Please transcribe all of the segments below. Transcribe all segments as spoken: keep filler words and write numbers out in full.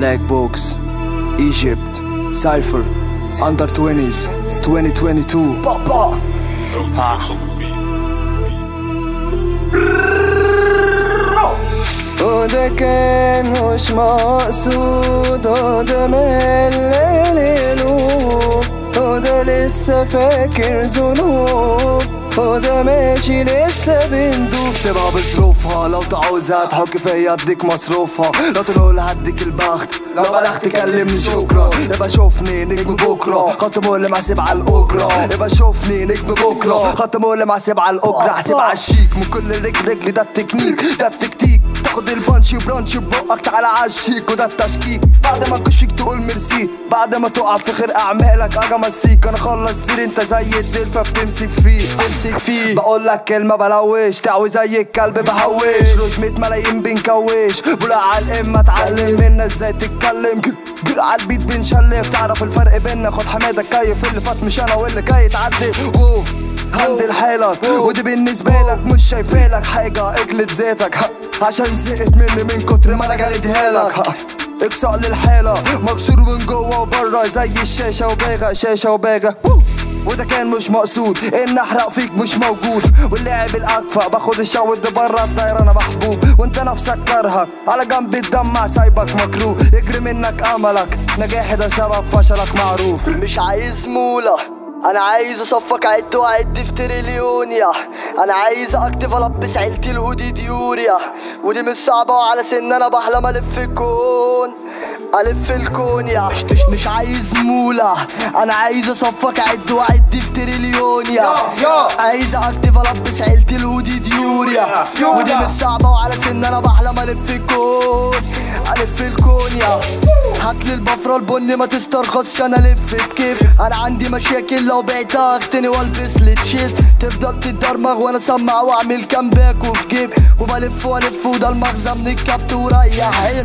Black Box Egypt Cypher Under twenties twenty twenty-two Papa وده كان مش مقصود وده ملل قلوب وده لسه فاكر ذنوب وده ماشي لسه بندوب سيبها بظروفها لو تعوزها تحك فيا اديك مصروفها لو تقولها هديك البخت لو بلغت كلمني شكرا يبقى شوفني نجم بكره خطمه اللي محاسب على الاجره يبقى شوفني نجم بكره خطمه اللي محاسب على الاجره احسب على الشيك من كل رجل رجل ده التكنيك ده التكتيك تاخد البانشي برانشي ببقك تعالى على الشيك وده التشكيك بعد ما تكش فيك تقول ميرسي بعد ما تقع في خير اعمالك اجي امسيك انا خلص زير انت زي الدلفه بتمسك فيه بتمسك فيه بقولك كلمه بلوش تعوي زي الكلب بهوش روز مية ملايين بنكوش بقول على الامه اتعلم منا ازاي تتكلم جرع على البيت بنشلف تعرف الفرق بينا خد حمادك كيف اللي فات مش انا واللي جاي يتعدي ووو هندل حيلك ودي بالنسبه لك مش شايفالك حاجه اجلد ذاتك عشان زهقت مني من كتر ما انا جلدها لك اكسر للحاله مكسور من جوه وبره زي الشاشه وباغه شاشه وباغه وده كان مش مقصود ان احرق فيك مش موجود واللعب الاكفأ باخد الشود بره الطايره انا محبوب وانت نفسك كارهك على جنب الدمع سايبك مكروه يجري منك املك نجاحي ده سبب فشلك معروف مش عايز موله أنا عايز أصفك عد وأعد في تريليون يا أنا عايز أكتف ألبس عيلتي الهودي ديور يا ودي مش صعبة وعلى سن أنا بحلم ألف الكون ألف الكون يا مش, مش عايز مولة أنا عايز أصفك عد وأعد في تريليون يا عايز أكتف ألبس عيلتي الهودي ديور يا ودي مش صعبة وعلى سن أنا بحلم ألف الكون ألف الكون يا هاتلي البفرة البني ما تسترخصش أنا ألف بكيف أنا عندي مشاكل لو بعتها اغتني والبس لي تشيز تفضل تتدرمغ وانا اسمع واعمل كامباك وفي جيب وبلف والف وده المغزى من الكبت وريح عين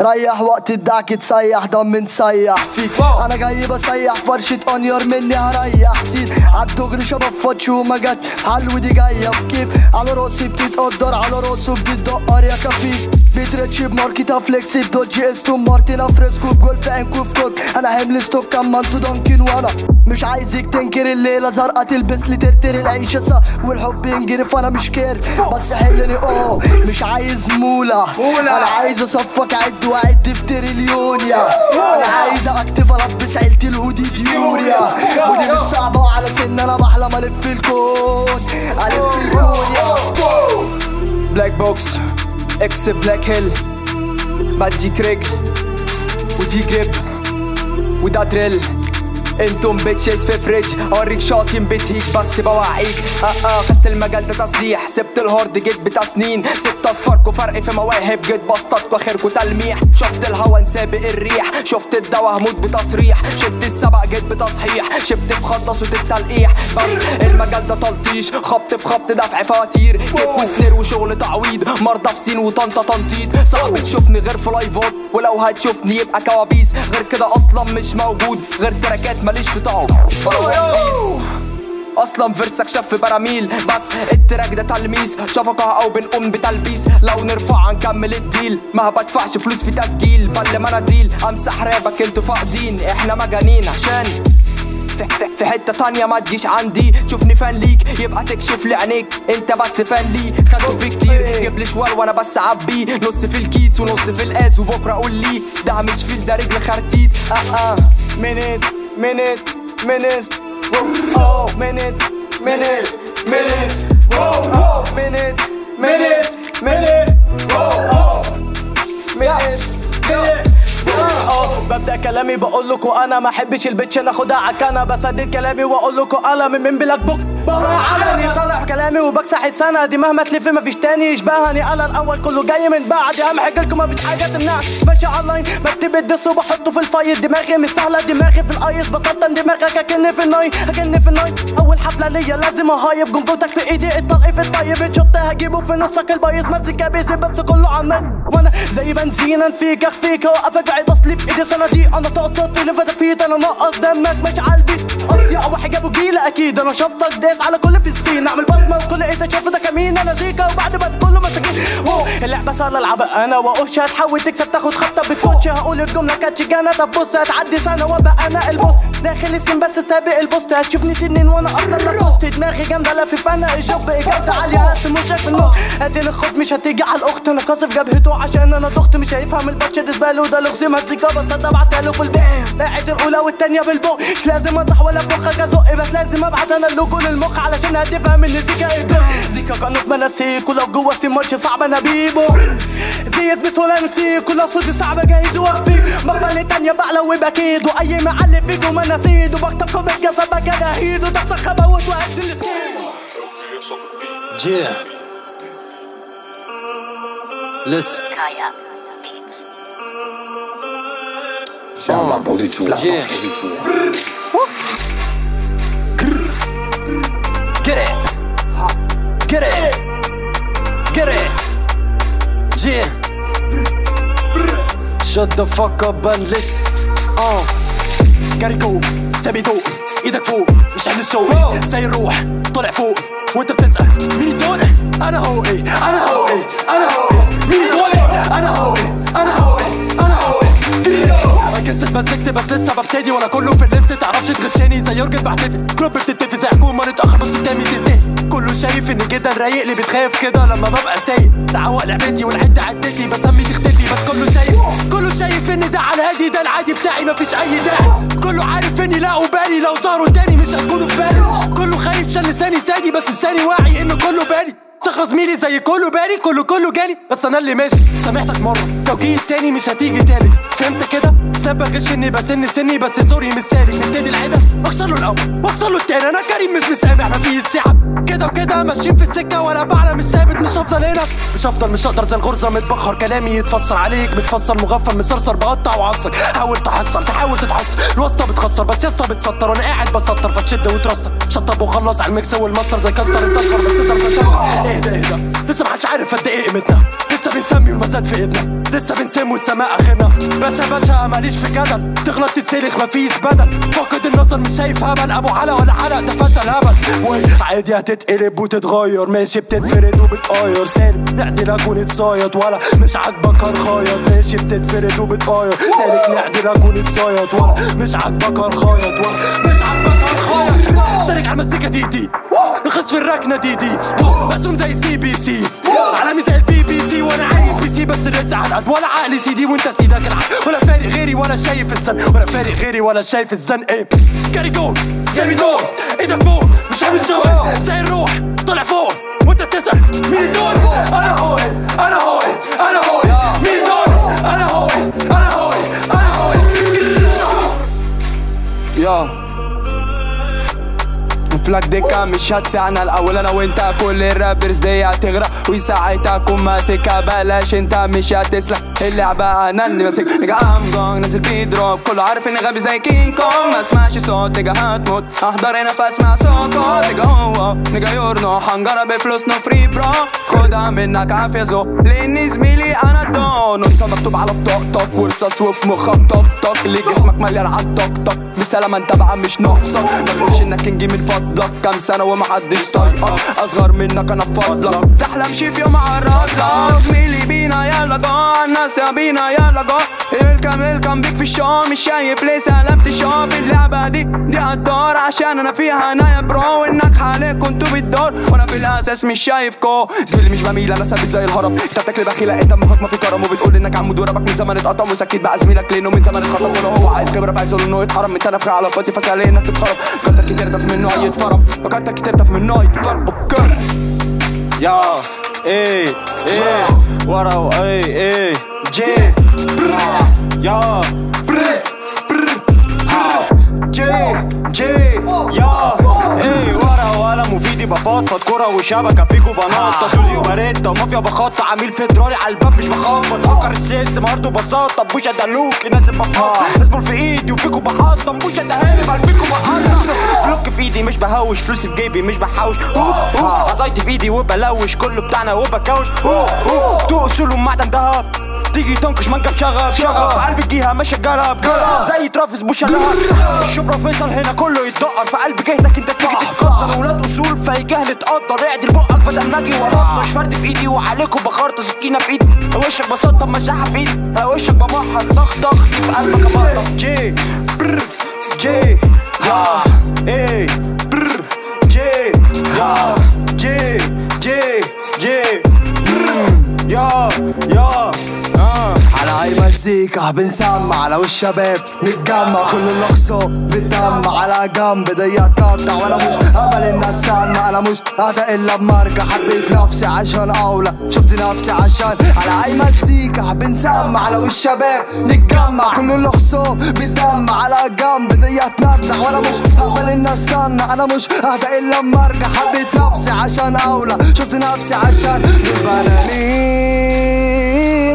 ريح وقت الدعك تسيح ضمن تسيح فيك انا جاي بسيح فرشه اونيور مني هريح سيد عالدغري شباب فاتش وما جاتش حلو دي جايه في كيف على راسي بتتقدر على راسه بتتدقر يا كفيف بيترتش بماركتها فليكسي بدوجي استون مارتن افريسكو بجولف انكو في كوك انا حمل ستوك كمان تو دانكن وانا مش عايزك تنكر الليله زرقا تلبس لي ترتري العيشه صح والحب ينجرف انا مش كارف بس حلني اه مش عايز موله انا عايز اصفك عد وعد في تريليون يا انا عايز اكتف البس عيلتي الهودي ديور يا ودي مش صعبه وعلى سن انا بحلم الف الكون الف الكون يا بلاك بوكس اكس بلاك هيل بديك رجل ودي جريب وده دريل انتم بيتشيز في فريج اوريك شاطين بتهيك بس بوعيك اه اه خدت المجال ده تصديح سبت الهارد جيت بتاع سنين سبت اصفاركوا فرق في مواهب جيت بططكوا خيركوا تلميح شفت الهوا نسابق الريح شفت الدوا هموت بتصريح شفت السبق جيت بتصحيح شفت في خط صوت التلقيح بس المجال ده تلطيش خبط في خبط دفع فواتير جيت وسنير وشغل تعويض مرضى في سين وطنطا تنطيط صعب تشوفني غير في لايفات ولو هتشوفني يبقى كوابيس غير كده اصلا مش موجود غير تراكات ماليش في طعم اصلا فيرسك شاف في براميل بس التراك ده تلميس شفقه او بنقوم بتلبيس لو نرفع نكمل الديل ما بدفعش فلوس في تسجيل بل مناديل امسح رابك انتوا فاقدين احنا مجانين عشان في حته تانية ما تجيش عندي تشوفني فان ليك يبقى تكشف لي عينيك انت بس فان لي خدته في كتير جيب لي شوال وانا بس عبيه نص في الكيس ونص في القاس وبكره قول لي ده مش فيل ده رجل خرتيت اه اه منين منين منين اوه منين منين منين اوه منين منين منين اوه منين ببدأ كلامي بقول لكم انا ما احبش البيتش ناخدها عكانه بصدق كلامي واقول لكم انا من بلاك بوكس بره علني طالع كلامي وبكسح السنه دي مهما تلف مفيش تاني يشبهني انا الاول كله جاي من بعدي اهم حاجه لكم مفيش حاجه تمنعني ماشي اونلاين بكتب الدس وبحطه في الفايت دماغي مش سهله دماغي في الايس بسطن دماغك اكن في النايت اكن في النايت اول حفله ليا لازم اهايب جمبوتك في ايدي الطلق في الطيب شط هجيبه في نصك البايظ ماسك كابيس بس كله على النايت وانا زي بنزينه فيك اخفيك اوقفك بعيد اصلي في ايدي صناديق انا طقطقت اللي فاتك فيت انا نقص دمك مش عالبي اصيع وحجاب وجيله اكيد انا شفطك داس على كل في السين اعمل بصمه وكل ايدك شاف ده كمين انا زيكا وبعد ما كله مساكين اللعبه صار العبها انا واقش. هتحاول تكسب تاخد خطه بالكوتش، هقول الجمله كاتشيجانا. طب بص هتعدي سنه وابقى انا البوس داخل السين بس سابق البوست. هتشوفني تنين وانا اكتر البوست، دماغي جامده لا في فن الجب اجابه عاليه. هات مشك في النص ادي الخط مش هتيجي على الاخت. انا قاصف جبهته عشان انا ضغط مش هيفهم الباتش ديسباله ده لغز مزيكا بس انا بعتها له في البقع. قاعد الاولى والثانيه بالبوق مش لازم اطرح ولا بخك ازق، بس لازم ابعت انا اللوجو للمخ علشان هتفهم ان زيكا ايه. زيكا قناه مناسيك ولو جوه سين ماتش صعب انا بيبو زيت بسهوله نسيك، ولو صوتي صعبه جاهز واقفيك مره ثانيه بعلو وبكيد واي معلم فيكو ما انا سيد وبكتب كوميك يا صبك انا هيد وضغطك خبوت وهزل السكيب. جيا لسه كايا بيتس شامبا بوليتو لا كري كري كري جيا شوت ذا فاك اب اند لسه اه كاريكو سابيتو ايدك فوق مش عند الشوق ساير روح طلع فوق وانت بتسأل مين دول. انا هو ايه انا هو ايه انا هو ايه مين دول. انا هو ايه انا هو ايه انا هو ايه اكسل بس اكتب بس لسه ببتدي وانا كله في الليست تعرفش تغشاني زي يورجن بحتفل كلوب بتتنفس هكون ما نتاخر بس قدامي تنتهي كله شايف اني كده رايق لي بتخاف كده لما ببقى سايق تعوق لعبتي والعده عدت لي بسمي تختفي بس كله شايف كله شايف ان ده على الهادي ده العادي بتاعي مفيش اي داعي كله عارف اني لا وبالي لو ظهروا تاني مش هتكونوا في بالي كله خايف عشان لساني سادي بس لساني واعي ان كله بالي صخره زميلي زي كله بالي كله كله جالي بس انا اللي ماشي سامحتك مره لو جيت تاني مش هتيجي تالت فهمت كده سناب بغش اني بسن سني بس سوري مش سالي نبتدي العاده اكسر له الاول واكسر له التاني انا كريم مش مسامح مفيش ساعه كده وكده ماشيين في السكه ولا بعلى مش ثابت مش هفضل هنا مش هفضل مش هقدر زي الغرزه متبخر كلامي يتفسر عليك متفسر مغفل مسرسر بقطع وعصر حاول تحصر تحاول تتحصر الواسطه بتخسر بس يا اسطى بتسطر وانا قاعد بسطر فتشد وترستر شطب وخلص على الميكس والماستر زي كاستر انتصر بس تسطر اهدى اهدى لسه محدش عارف قد ايه قيمتنا لسه بنسمي والمزاد في ايدنا لسه بنسموا السماء اخرنا باشا باشا ماليش في جدل تغلط تتسلخ مفيش بدل فاقد النظر مش شايف هبل ابو حلقه ولا حلقه ده فشل هبل وعادي تتقلب وتتغير ماشي بتتفرد وبتقاير سالك نعدلك ونتصايد ولا مش عاجبك هنخيط ماشي بتتفرد وبتقاير سالك نعدلك ونتصايد ولا مش عاجبك هنخيط ولا مش عاجبك هنخيط سالك على المزيكا دي دي نخص في الركنه دي دي مقسوم زي سي بي سي علامي زي البي بي سي وانا عايز بي سي بس الرزق على قد ولا عقلي سي دي وانت سيدك العقل ولا فارق غيري ولا شايف الزن ولا فارق غيري ولا شايف الزن ايه كاري جول سامي دور ايدك فوق مش عامل شغل زي الروح طلع فوق وانت بتسأل مين دول. انا هوي انا هوي انا هوي مين دول. انا هوي انا هوي انا هوي يا فلاك دكة مش هتسعنا الاول انا وانت كل الرابرز دي هتغرق وساعتها اكون ماسكها بلاش انت مش هتسلح اللعبة انا اللي ماسك نجا ام جونج نازل بيدروب كله عارف اني غبي زي كينج كونج ما اسمعش صوت نجا هتموت احضر هنا فاسمع صوتك نجا هو نجا يورنو حنجرة بفلوس نو فري برو خدها منك عافية زو لاني زميلي انا الدون ونسى مكتوب على بطاقتك ورصاص وفي مخك طق طق اللي جسمك مليان على الطقطق بسلامة انت بقى مش ناقصك ما تقولش انك كينجي من فضلك كام سنة ومحدش طايقك أصغر منك أنا بفضلك تحلمش في يوم أعرضلك زميلي بينا يلا جا الناس يا بينا يلا جا الكم الكم بيك في الشام مش شايف ليه سلمت الشام اللعبة دي دي هتدار عشان أنا فيها أنا يا برو إنك عليك كنتوا بتدور وأنا في الأساس مش شايفكوا زميلي مش بميل أنا ثابت زي الهرم أنت بتاكل بخيلة أنت مخك ما في كرم وبتقول إنك عمود وربك من زمان اتقطع وسكت بقى زميلك لأنه من زمان اتخطف ولا هو عايز خبرة فعايز يقول إنه يتحرم أنت نافخة على فاضي فسهل إنك تتخرب فكرتك كتير تف منه هيتفرج فكرتك ترتف من نوع يتفرقوا بكر يا ايه ايه ورا وايه ايه جي يا بري بري جي جي يا ايه ورا ولا مفيدي بفضفض كرة وشبكة فيكو بناط تاتوزي وباريتا مافيا بخطة عميل فيدرالي على الباب مش بخبط فكر السيستم برضه ببساطة بوش ادلوك الناس بفضفض اصبر في ايدي وفيكو بحطم بوش ادهالب على فيكو بقطع بلوك في ايدي مش بهوش فلوسي في جيبي مش بحوش قصايدي في ايدي وبلوش كله بتاعنا وبكوش تو اصول ومعدن دهب تيجي تنكش منكب شغف شغف عال بتجيها ماشي الجرة بجرة زي ترافيس بوشنهار الشبرا فيصل هنا كله يتدقر في قلب جهدك انت تيجي تتقدر ولاد اصول في جهل تقدر اعدل بقك بدل ما اجي وبطش فرد في ايدي وعليكم بخرط سكينه في ايدي وشك بسطه مشاحه في ايدي وشك بمحر ضغط ضغط في قلبك بطه جي برر جي يا ايه برر جي يا جي جي جي يا يا على عين مزيكا بنسمع على وش شباب نتجمع كل اللي اقصاه بتدمع على جنب دي هتقطع وانا مش قبل ان استنى انا مش ههدى الا اما ارجع حبيت نفسي عشان اولى شفت نفسي عشان على عين مزيكا بنسمع على وش شباب نتجمع كل اللي اقصاه بتدمع على جنب دي هتقطع وانا مش قبل ان استنى انا مش ههدى الا اما ارجع حبيت نفسي عشان اولى شفت نفسي عشان البنانين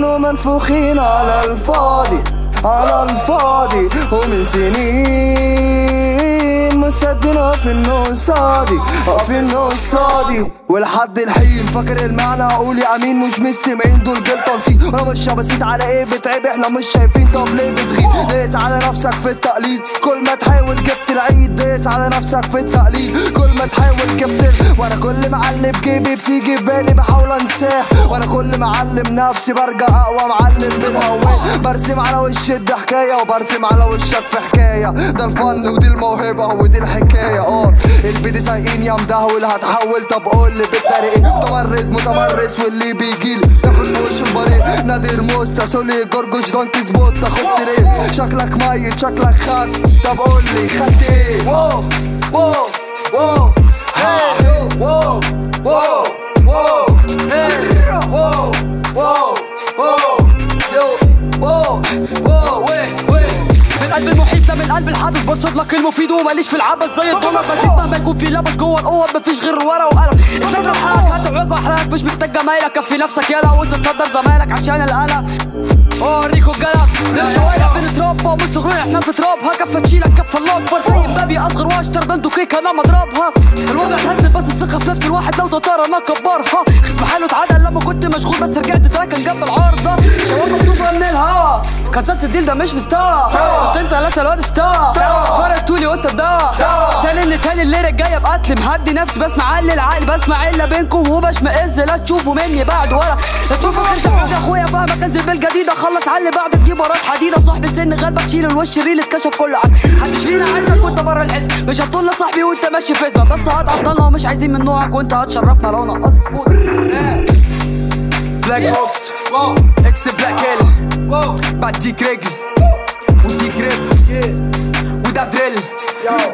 ومنفوخين على الفاضي على الفاضي ومن سنين مستدنا في النصادي في النصادي ولحد الحين فاكر المعنى هقول يا امين مش مستمعين دول جيل تنطيط انا مش شبسيت على ايه بتعب احنا مش شايفين طب ليه بتغيب دايس على نفسك في التقليد كل ما تحاول جبت العيد دايس على نفسك في التقليد كل ما تحاول جبت وانا كل معلم جيبي بتيجي في بالي بحاول انساه وانا كل معلم نفسي برجع اقوى معلم بالهوان برسم على وش ده حكايه وبرسم على وشك في حكايه ده الفن ودي الموهبه ودي الحكايه اه البيدي سايقين يا مدهول هتحول طب قول بالتريق متمرد متمرس واللي بيجيلي تاخد في وشه البريق نادر موستا سولي جورجوش دون تظبط تاخد تريق شكلك ميت شكلك خد طب قول لي خدت ايه واو واو واو هاي واو واو واو هاي واو واو واو واو واو من قلب المحيط لا من قلب الحدث برصد لك المفيد وماليش في العبث زي الدولار بزيد مهما يكون في لبس جوه القوه مفيش غير ورا وقلم استنى بحالك هتوعك واحراك مش محتاج جمايلك كفي نفسك يلا وانت تصدر زمايلك عشان القلق اوريكو الجلب للشوارع بنتربى ومن صغرنا احنا في ترابها كفه تشيلك كفه الله اكبر زي مبابي اصغر واشتر ده انتوا كيكه انا مضربها الوضع اتهز بس الثقه في نفس الواحد لو تطار انا كبرها خصم حاله اتعدل لما كنت مشغول بس رجعت تراكن جنب العارضه شوارع مكتوبه من الهوا كسرت الديل ده مش مستاهل كنت انت لسه الواد ستار فرق طولي وانت بدار سالي اللسان الليره الجايه بقتل مهدي نفسي بسمع قل العقل بسمع الا بينكم وبشمئز لا تشوفوا مني بعد ورا لا تشوفك انت حاجه اخويا فاهمك انزل بالجديده خلص على اللي بعدك دي برات حديده صاحب السن غالبك شيل الوش ريل اتكشف كله عنك محدش فينا عايزك وانت بره الحزب مش هتطول يا صاحبي وانت ماشي في اسمك بس هتعطلنا ومش عايزين من نوعك وانت هتشرفنا لو نقطت بلاك بوكس اكس بلاك هيل بديك رجل ودي جريب وده دريل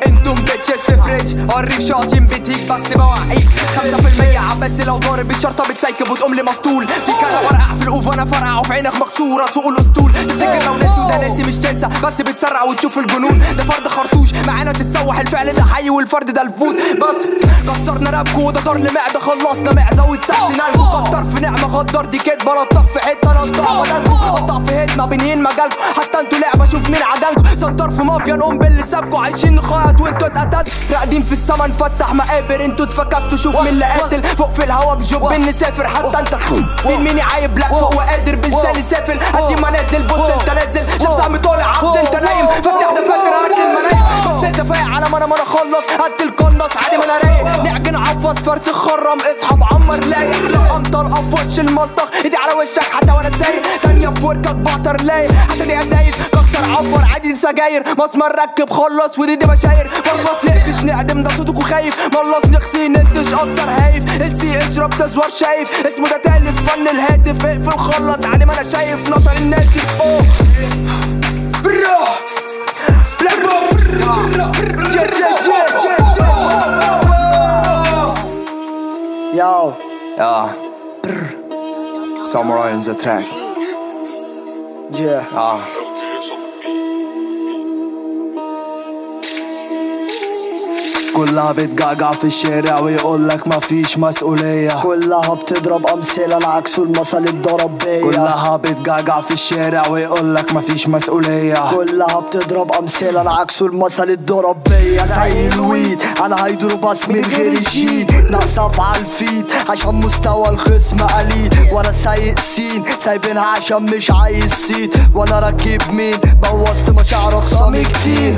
انتم بيتشز في فريج اوريك شاطين بيتيك بس بوعيك خمسة في المية عباس لو ضارب الشرطة بتسيكب وتقوم لي مسطول في كذا ورقع في القوف انا فرقع وفي عينك مكسورة سوق الاسطول تفتكر لو ناسي وده ناسي مش تنسى بس بتسرع وتشوف الجنون ده فرد خرطوش معانا تتسوح الفعل ده حي والفرد ده الفود بس كسرنا رابكم وده دار لمعدة خلصنا معزة وتسقسي نلبو كتر في نعمة غدر دي كدب بلطق في حتة نطق بدلكم قطع في هدمة بنهين مجالكم حتى انتوا لعبة شوف مين عدلكم سنتر في مافيا نقوم باللي سابكم عايشين نخيط وانتوا اتقتلتوا راقدين في السما نفتح مقابر انتوا اتفكستوا شوف مين اللي قاتل فوق في الهوا بجوبين نسافر حتى انت مين مين عايب لا فوق وقادر بلساني سافل قد ما نازل بص انت نازل شاف صاحبي طالع عبد انت نايم فاتح ده فاكر قد ما نايم بس انت فايق على ما انا ما انا اخلص قد القنص عادي ما انا رايق نعجن عفص فرت خرم اصحى عمر لايق لو امطر افوش المنطق ايدي على وشك حتى وانا سايق ثانيه في وركك بعطر لايق حتى دي ازايز كسر عفر عادي سجاير مسمر ركب خلص ودي مشاير فرص نقفش نعدم ده صوتك وخايف ملص نقصي ننتش قصر هايف السي اشرب تزوار شايف اسمه ده تالف فن الهاتف اقفل خلص عادي ما انا شايف نطر الناشف اوه برا بلاك بوكس جي جي جي جي جي ياو يا برر ساموراي ان ذا تراك يا اه كلها بتجعجع في الشارع ويقولك مفيش مسؤولية، كلها بتضرب أمثلة العكس والمثل اتضرب بيا، كلها بتجعجع في الشارع ويقولك مفيش مسؤولية، كلها بتضرب أمثلة العكس والمثل اتضرب بيا. زي الويد أنا هيضرب بس من غير الشيد، ناقصة على الفيد عشان مستوى الخصم قليل، وأنا سايق سين سايبينها عشان مش عايز سيد، وأنا راكب مين بوظت مشاعر خصامي كتير،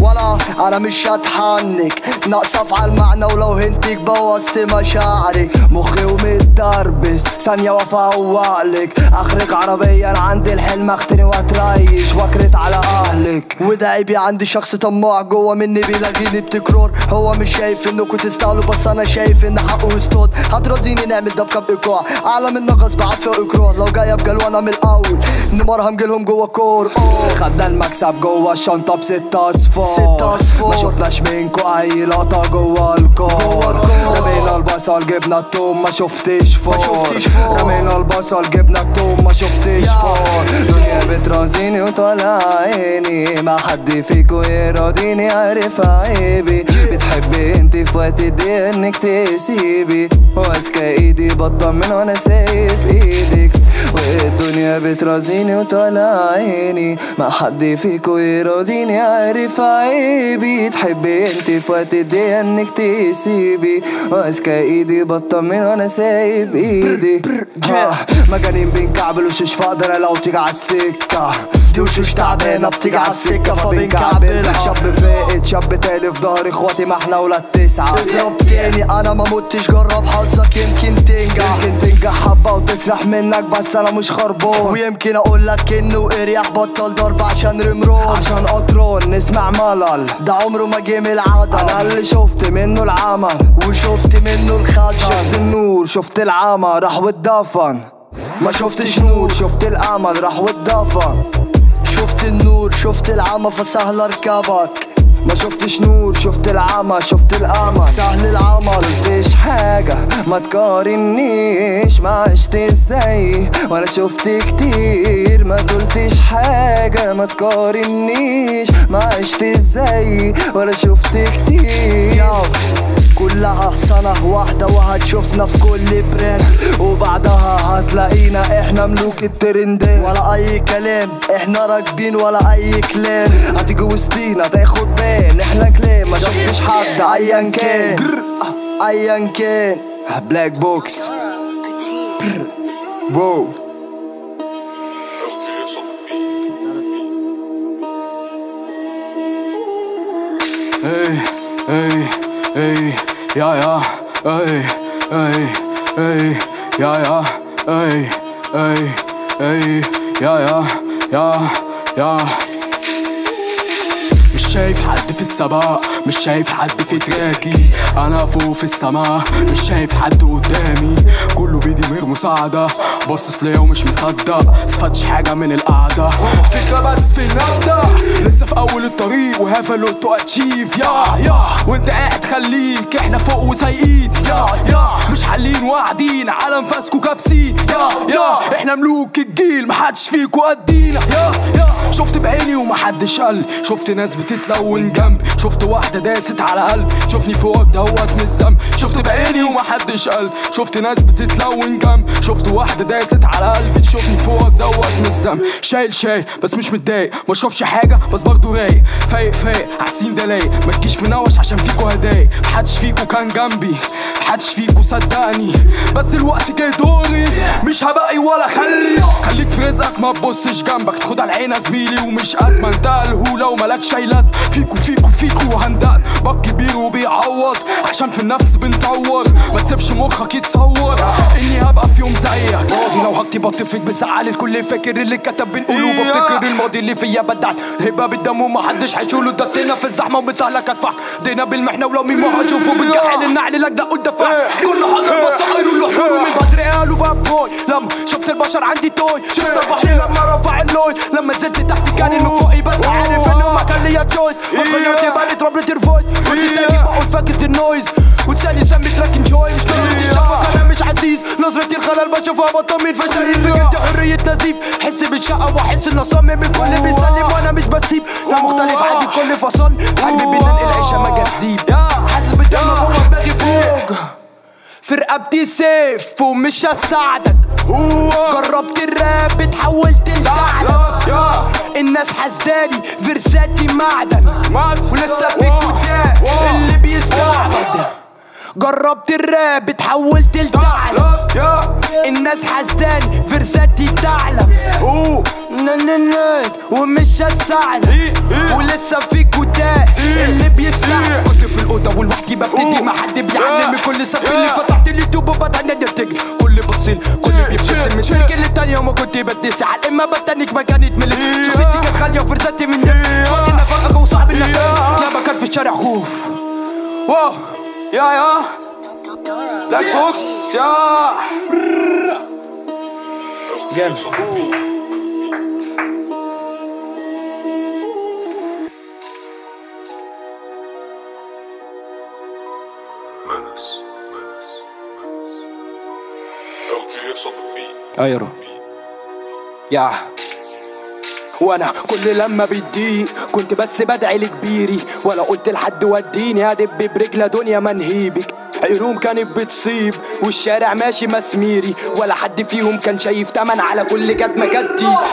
ولا انا مش هتحنك ناقصه افعل معنى، ولو هنتك بوظت مشاعري مخي ومتدربس ثانيه وافوقلك، اخرك عربيه انا عندي الحلم اختني واتريش واكرت على اهلك، وده عيبي عندي شخص طماع جوه مني بيلاغيني بتكرار، هو مش شايف انكوا تستاهلوا بس انا شايف ان حقه يصطاد، هترازيني نعمل دبكه بايقاع اعلى من غصب عافيه واكراه، لو جايه بجلوانه من الاول نمر هنجيلهم جوه الكور، خدنا المكسب جوه الشنطه بسته اصفار ستة أصفار، ما شفناش منكوا أي لقطة جوا الكور، رمينا البصل جبنا التوم ما شفتش فور، رمينا البصل جبنا التوم ما شفتش فور، دنيا بترازيني وطالع عيني، ما حد فيكوا يراضيني عارف عيبي، بتحبي انت في وقت دي انك تسيبي، وأذكى ايدي بطمن وانا سايب ايدك، والدنيا بترازيني وطالع عيني، ما حد فيكوا يراضيني عارف عيبي، تحبي انت في وقت دي انك تسيبي، وأذكى ايدي بطمن وانا سايب ايدي، مجانين بنكعبل وشوش فقدر لو تيجي عالسكة دي، وشوش تعبانة بتيجي عالسكة فبنكعبلها، شاب فاقد شاب تاني في ضهر اخواتي ما احنا ولاد تسعة، اضرب تاني انا ما متش جرب حظك يمكن تنجح، يمكن تنجح حبة وتسرح منك بس انا مش خربان، ويمكن اقولك انه اريح بطل ضرب عشان رمرون، عشان قطرون نسمع ملل ده عمره ما جه من العضل، انا اللي شفت منه العمى وشفت منه الخزن، شفت النور شفت العمى راح واتدفن، ما شفتش نور شفت الامل راح واتدفن، شفت النور شفت العمى فسهل اركبك، ما شفتش نور شفت العمى شفت الامل سهل العمل، مقلتش حاجة ما تقارنيش، ما عشت ازاي وانا شفت كتير، ما قلتش حاجة ما تقارنيش، ما عشت ازاي وانا شفت كتير، كلها سنة واحدة وهتشوفنا في كل براند، وبعدها هتلاقينا احنا ملوك الترندات، ولا اي كلام احنا راكبين ولا اي كلام، هتيجي وسطينا تاخد بان احنا كلام، ما شفتش حد ايا كان ايا كان، بلاك بوكس واو اي اي اي يا يا اي اي اي يا يا اي اي اي يا يا يا يا، مش شايف حد في السباق مش شايف حد في تراكي، انا فوق في السماء مش شايف حد قدامي، كله بيدي غير مساعدة باصص ليا ومش مصدق، مستفادش حاجة من القعدة فكرة بس في النبضة، لسه في اول الطريق وهافل تو اتشيف، يا يا وانت قاعد خليك احنا فوق وسايقين، يا يا مش حالين وقاعدين على نفسكوا كابسين، يا يا احنا ملوك الجيل محدش فيكوا قدينا، يا يا شفت بعيني ومحدش قال، شفت ناس بتتلون جنبي، شفت واحدة داست على قلب، شوفني فوقك دهوت من الذنب، شفت بعيني ومحدش قال، شفت ناس بتتلون جنب، شفت واحدة داست على قلبي، تشوفني فوقك دهوت من الذنب، شايل شاي بس مش متضايق، مشربش حاجة بس برضه رايق، فايق فايق عالسين ده لايق، متجيش منوش عشان فيكوا هدايق، محدش فيكوا كان جنبي، محدش فيكوا صدقني، بس دلوقتي جاي دوري، مش هبقي ولا خلي، خليك في رزقك ما تبصش جنبك، تاخد على العين زميلي ومش أزمة، انتهى الهولة ومالكش أي لازمة، فيكوا فيكوا فيكوا هندق باك كبير وبيعوض، عشان في النفس بنطور، ما تسيبش مخك يتصور إني هبقى في يوم زيك، دي لو هكتي بطفك بزعل الكل فاكر اللي كتب بنقوله، بفتكر الماضي اللي فيا بدعت الهبة بالدم ومحدش هيشوله، اتدسينا في الزحمة وبسهلك أدفع، دينا بالمحنة ولو مين ما هشوفه بالجحيم، النعل لك دق والدفع، كله حاضر بصاير وله حلو، من بدري قالوا باب بوي، لما شفت البشر عندي توي، شفت البحر لما رفع اللوي، لما نزلت تحت كان إنه فوقي بس عارف إنه ما كان ليا تشويس، اتغيرت بقيت رابلة الفويس، كنت ساكت بقى وفاكس النويز، وتسألني سمي تراك انجوي، مش كلمتي شافك أنا مش عزيز، نظرتي الخلل بشوفها بطمين، فشايل فكرتي حرية نزيف، حس بالشقة وأحس إني أصمم، الكل بيسلم وأنا مش بسيب، أنا مختلف عندي الكل فصل، حلمي بينقل العيشة عشان ما اكذب، حاسس بالدم وهو دماغي فوق، في رقبتي سيف ومش هساعدك. جربت الراب اتحولت لثعلب، الناس حاسداني فيرساتي معدن ولسه فيك قدام اللي بيساعدك. جربت الراب اتحولت لثعلب، الناس حاسداني فيرساتي ثعلب ومش هساعدك ولسه فيك قدام اللي بيساعدك. كنت في الأوضة والوحدي ببتدي، ما حد بيعلمني، كل سقف اللي فتحت لي توب بتعدي بتجري، كل بصين كل بيبتسم من سلكي للتانية وما كنت بتنسى، على الإما بتنك ما كانت ملك، شخصيتي كانت غالية وفرصتي من هيك، فاضي إن فرقك وصعب إنك تنسى، لما كان في الشارع خوف. واو يا يا بلاك بوكس يا جامد. ايرو يا وانا كل لما بيديك كنت بس بدعي لكبيري، ولا قلت لحد وديني هدب برجله دنيا منهيبك. عيروم كانت بتصيب والشارع ماشي مسميري، ولا حد فيهم كان شايف تمن على كل كدمه جدتي. عشت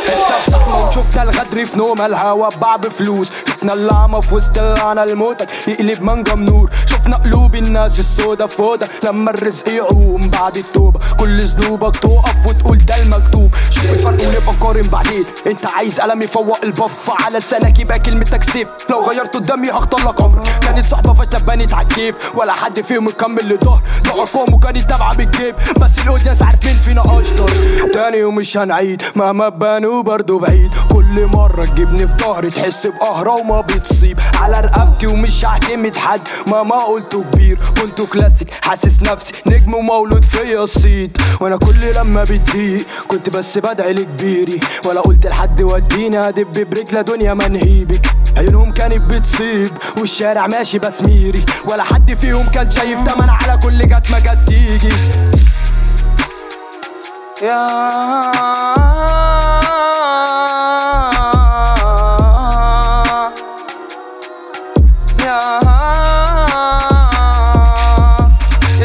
في صدمه وشفتها الغدر في نومها، الهوا بباع بفلوس، شفنا اللعمه في وسط اللعنه، الموتك يقلب مانجا منور، شفنا قلوب الناس السودا فودا. لما الرزق يعوم بعد التوبه كل ذنوبك تقف وتقول ده المكتوب، شوف الفرق ونبقى نقارن بعدين. انت عايز قلم يفوق البف على لسانك يبقى كلمتك سيف، لو غيرت قدامي هختار لك عمري. كانت صاحبه فاشله بانت على الكيف، ولا حد فيهم كمل اللي ضهر ضغطهم وكانت تابعه بالجيب، بس الاودينس عارف مين فينا اشطر. تاني ومش هنعيد مهما بانوا برضه بعيد، كل مره تجيبني في ضهري تحس بقهره وما بتصيب، على رقبتي ومش هعتمد حد مهما قلته كبير. كنت كلاسيك حاسس نفسي نجم ومولود فيا الصيت، وانا كل لما بتضيق كنت بس بدعي لكبيري، ولا قلت لحد وديني هدب برجله دنيا منهيبك. عيونهم كانت بتصيب والشارع ماشي بسميري، ولا حد فيهم كان شايف تمن على كل جات ما جات تيجي. يا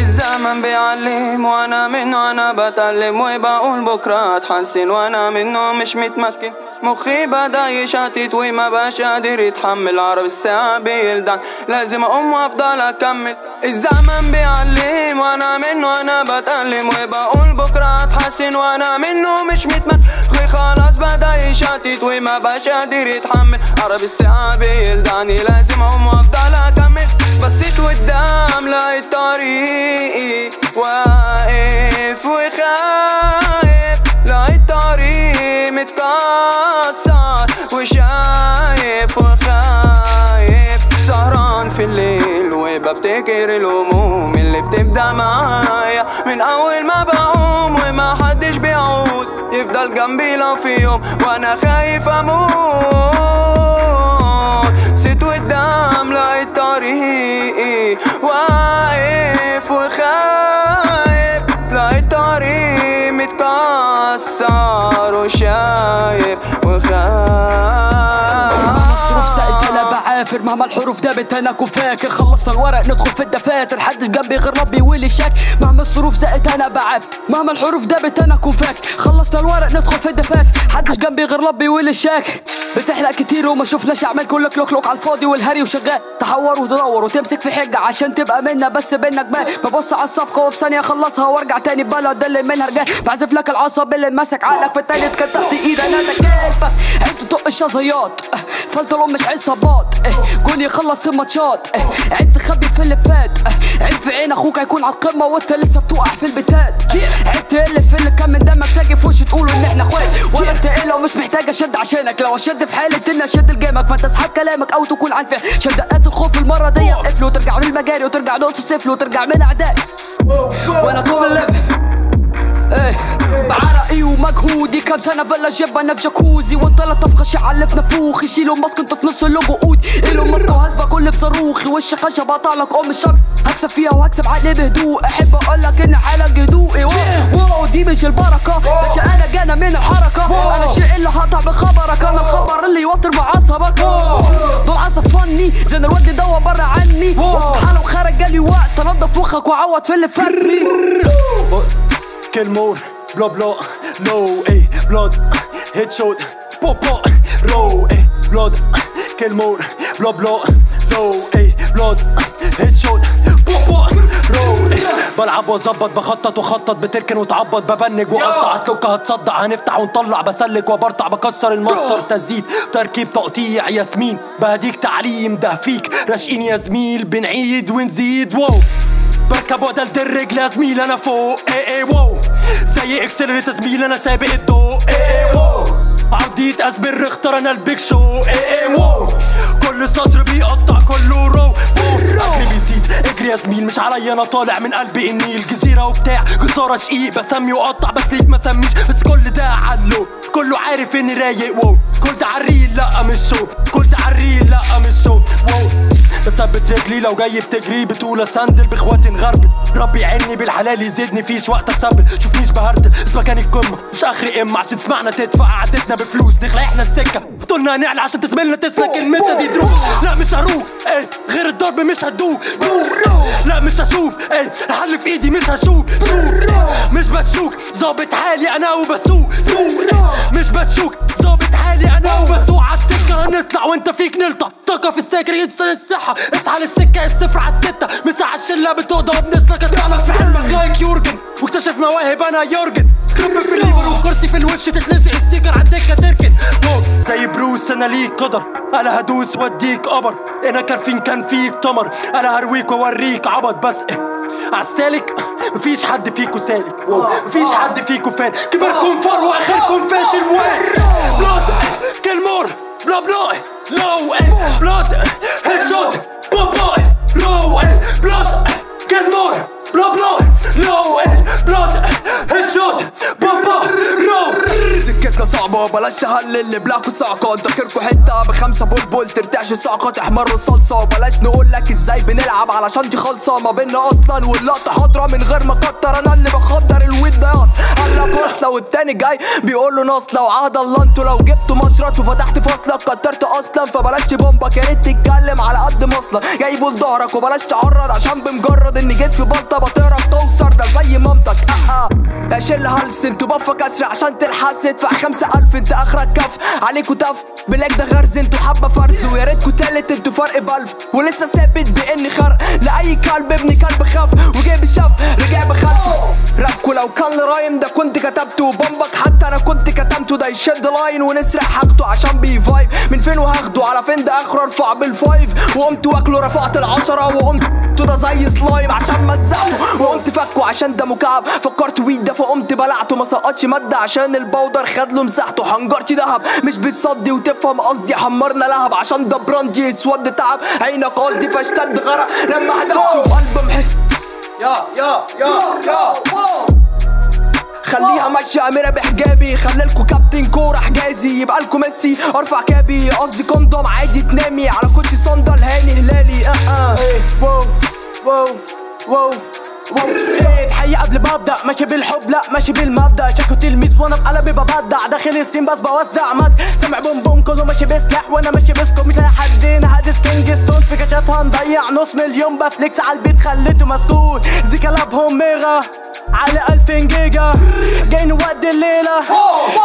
الزمن بيعلم وانا منه انا بتعلم، وبقول بكره هتحسن وانا منه مش متمكن. مخي بدا يشتت وما بقاش قادر يتحمل، عرب الساعة بيلدع لازم اقوم وافضل اكمل. الزمن بيعلم وانا منه انا بتألم، وبقول بكره هتحسن وانا منه مش متمكن. مخي خلاص بدا يشتت وما بقاش قادر يتحمل، عرب الساعة بيلدعني لازم اقوم وافضل اكمل. بصيت قدام لقيت طريقي واقف وخايف، لقيت طريقي متكسر وشايف وخايف، سهران في الليل وبفتكر الهموم اللي بتبدا معايا من اول ما بقوم، وما حدش بيعوز يفضل جنبي لو في يوم وانا خايف اموت. سيت قدام لقيت طريقي واقف وخايف، لقيت طريقي متكسر وشايف وخايف. مصروف سألت انا بعافر مهما الحروف دابت انا كنت فاكر، خلصنا الورق ندخل في الدفاتر حدش جنبي غير ربي ولي شاك. مهما الظروف زقت انا بعافر مهما الحروف دابت انا كنت فاكر، خلصنا الورق ندخل في الدفاتر حدش جنبي غير ربي ولي شاك. بتحرق كتير وما شفناش اعمال، كل كلوك لوك على الفاضي والهري وشغال تحور وتدور وتمسك في حجه عشان تبقى منا، بس بينك بقى ببص على الصفقه وفي ثانيه اخلصها وارجع تاني ببلد اللي منها رجال. بعزف لك العصب اللي ماسك عقلك في التالت كان تحت ايدي انا تكال، بس عدت طق الشظيات فلت الام مش عايز صباط جون يخلص الماتشات، عد خبي في اللي فات عد في عين اخوك هيكون على القمه وانت لسه بتقع في البتات، عدت اللي في اللي كان من دمك تاجي في وش تقولوا ان احنا اخوات، ولا انت ايه لو مش محتاج اشد عشانك، لو اشد في حالة ان اشد لجيمك فانت اسحب كلامك او تكون عن فعل، عشان دقات الخوف المره دي قفل وترجع للمجاري وترجع نقطه الصفر وترجع من اعدائي. وانا طول الليفل ايه بعرقي ومجهودي كام سنه بلا جيب انا في جاكوزي، وانت لطف خشع اللي في نفوخي، شيلوا ماسك انت في نص اللوجو ايلون ماسك وهسبه كل بصاروخي، وش خشب هطلعلك ام الشر هكسب فيها وهكسب عقلي بهدوء، احب اقولك ان حالك هدوئي واو دي مش البركه، مش انا جانا من الحركه، انا الشيء اللي هقطع بخبرك، انا الخبر اللي يوتر بعصبك، دول عصب فني عشان الواد دوه بره عني، واصحى لو خرج جالي وقت انضف مخك واعوض في اللي فاتني. كيل مور بلا بلا لو اي بلاد هيد شوت بوب بوب رو اي بلاد كيل مور بلا بلا لو اي بلاد هيد شوت بوب بوب رو اي بلعب واظبط بخطط وخطط بتركن وتعبط ببنج وقطع هتلوكه هتصدع هنفتح ونطلع بسلك وبرطع بكسر الماستر تزيد تركيب تقطيع ياسمين بهديك تعليم ده فيك راشقين يا زميل بنعيد ونزيد واو بركب وعدلت الرجل يا زميل انا فوق اي اي واو زي اكسلريت يا زميل انا سابق الضوء اي اي واو عديت اسبر اختار انا البيج شو اي اي واو كل سطر بيقطع كله رو اكل بيزيد اجري يا زميل مش عليا انا طالع من قلبي النيل جزيره وبتاع جزاره شقيق بسمي وقطع بس ليك ما سميش بس كل ده علو كله عارف اني رايق واو كل ده عالريل لا مش شو كل ده عالريل لا مش شو واو بثبت رجلي لو جاي بتجري بطولة سندل باخواتي نغربل ربي يعيني بالحلال يزيدني فيش وقت اثبت شوفنيش بهرتل اسمها كان القمه مش اخري ام عشان تسمعنا تدفع قعدتنا بفلوس نخلع احنا السكه طولنا هنعلى عشان تزميلنا تسلك كلمتنا دي دروب لا مش هروق ايه غير الضرب مش هتدوق لا مش هشوف ايه الحل في ايدي مش هشوف شوف مش بتشوك ظابط حالي انا وبسوق سوق مش بتشوك ظابط حالي انا وبسوق على السكه هنطلع وانت فيك نلطع طاقه في السكر يدسل الصحه اصحى للسكه الصفر على السته مساحه الشله بتقضى وبنسلك اطلع في حلمك لايك يورجن واكتشف مواهب انا يورجن كرب في الليفر وكرسي في الوش تتلزق ستيكر على الدكه تركن زي بروس انا ليك قدر انا هدوس واديك قبر انا كارفين كان فيك تمر انا هرويك واوريك عبط بس عالسالك مفيش حد فيكو سالك واو مفيش حد فيكو فان كبركم فار واخركم فاشل واو بلاد كلمور بلا بلا لو بلاد هيد شوت بوب بوب رو بلاد كلمور بلا بلا لو بلاد هيد شوت بوب بوب رو سكتنا صعبة بلاش تهلل بلاكوا صعقة نذاكركوا حتة بخمسة بلبل ترتعش الصعقة تحمر الصلصة بلاش نقولك ازاي بنلعب علشان دي خالصة ما بينا اصلا واللقطة حاضرة من غير ما اكتر انا اللي بخدر الويد ضيعت قالك واصلة والتاني جاي بيقول له ناصلة وعاد الله انتوا لو جبتوا مشرط وفتحت فصلك كترت اصلا فبلاش بومبك يا ريت تتكلم على قد مصلك جايبه لضهرك وبلاش تعرض عشان بمجرد اني جيت في بلطة بطيرك توصل ده زي مامتك اه يا شل هلس انتوا بفك اسرع عشان تلحس ادفع خمسة ألف انت اخرك كف عليكوا تف بلاك ده غرز انتوا حبة فرز ويا ريتكوا تالت انتوا فرق بألف ولسه ثابت باني خرق لأي كلب ابن كلب خاف وجايب الشف رجع بخلفه رابكوا لو كان رايم ده كنت كتبته بومبك حتى انا كنت كتمته ده يشد لاين ونسرق حاجته عشان بيفايب من فين وهاخده على فين ده اخره ارفع بالفايف وقمت واكله رفعت العشرة وقمت ده زي سلايم عشان مزقته وقمت فكه عشان ده مكعب فكرت ويد ده فقمت بلعته ما سقطش ماده عشان البودر خدله مساحته حنجرتي دهب مش بتصدي وتفهم قصدي حمرنا لهب عشان ده براندي اسود تعب عينك قصدي فاشتد غرق لما هدفته قلب محك يا يا يا يا خليها ماشيه اميره بحجابي خليلكوا كابتن كوره حجازي يبقى لكوا ميسي ارفع كابي قصدي كوندوم عادي تنامي على كوتشي صندل هاني هلالي اه اه واو واو واو اتحيي قبل ما ابدا ماشي بالحب لا ماشي بالمبدا شكو تلميذ وانا بقلبي ببدع داخل السين بس بوزع مد سامع بوم بوم كله ماشي بسلاح وانا ماشي بسكو مش هحدين هادس كينج ستون في كاشاتها نضيع نص مليون بفليكس على البيت خليته مسكون زي كلابهم ميغا على ألفين جيجا جاي نودي الليله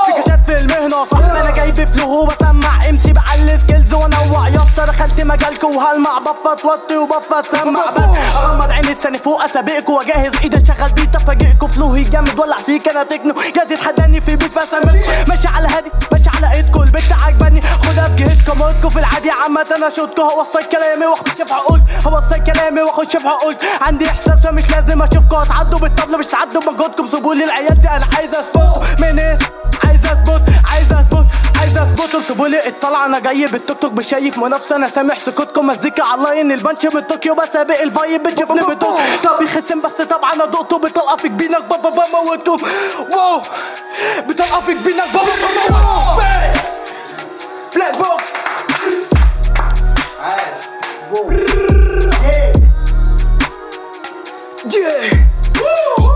في كاشات في المهنه صاحبي انا جاي بفلو بسمع ام سي بعلي سكيلز وانوع يافطه دخلت مجالكوا وهلمع بفط وطي وبفط سمع بس اغمض عيني لساني فوق اسابقكوا واجهز ايدي اشغل بيت افاجئكوا فلوهي جامد ولا عسيك انا تكنو جد اتحداني في بيت فاسامركوا ماشي على هادي ماشي على ايدكوا البت عجباني خدها بجهتكوا موتكوا في العادي عامه انا شوتكوا هوصل كلامي واخش في عقولك هوصل كلامي واخش في عقولك عندي احساس ومش لازم اشوفكوا هتعدوا بالطبله مش تعدوا بمجهودكم سيبوا لي العيال دي انا عايز اثبت من ايه؟ عايز اثبت عايز اثبت عايز اثبتوا سيبوا لي الطلعه انا جاي بالتوك توك مش شايف منافسه انا سامح سكوتكم مزيكا على اللاين البانش من طوكيو بسابق الفايب بتشوفني بدوق طب يخسم بس طبعا انا دقته بطلقه في جبينك بابا بموتهم واو بطلقه في جبينك بابا بموتهم بلاك بوكس Yeah! Woo!